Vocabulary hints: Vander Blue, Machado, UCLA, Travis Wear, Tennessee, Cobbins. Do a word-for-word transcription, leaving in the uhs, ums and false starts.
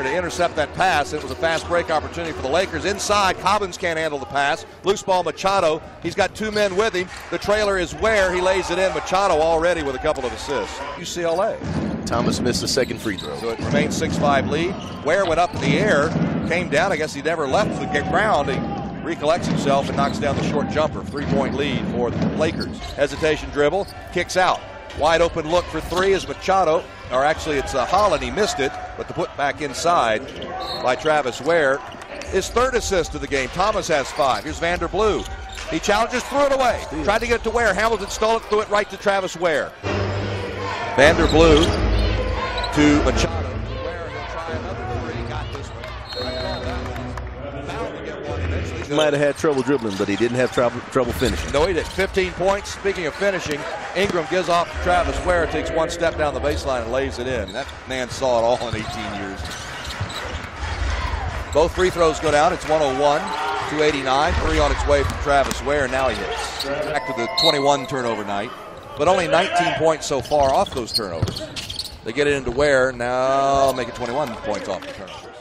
To intercept that pass. It was a fast break opportunity for the Lakers. Inside, Cobbins can't handle the pass. Loose ball, Machado. He's got two men with him. The trailer is Wear. He lays it in. Machado already with a couple of assists. U C L A. Thomas missed the second free throw. So it remains six five lead. Wear went up in the air, came down. I guess he never left the ground. He recollects himself and knocks down the short jumper. Three-point lead for the Lakers. Hesitation dribble. Kicks out. Wide open look for three is Machado. Or actually, it's uh, Holland. He missed it, but the put back inside by Travis Wear. His third assist of the game. Thomas has five. Here's Vander Blue. He challenges, threw it away. Steal. Tried to get it to Wear. Hamilton stole it, threw it right to Travis Wear. Vander Blue to Machado. Wear, he'll try another three. He got this one. Foul to get one eventually. He might have had trouble dribbling, but he didn't have trouble, trouble finishing. No, he didn't. fifteen points. Speaking of finishing, Ingram gives off to Travis Wear, takes one step down the baseline and lays it in. That man saw it all in eighteen years. Both free throws go down. It's one oh one, two eighty-nine. Three on its way from Travis Wear. Now he hits. Back to the twenty-one turnover night. But only nineteen points so far off those turnovers. They get it into Wear. Now make it twenty-one points off the turnover.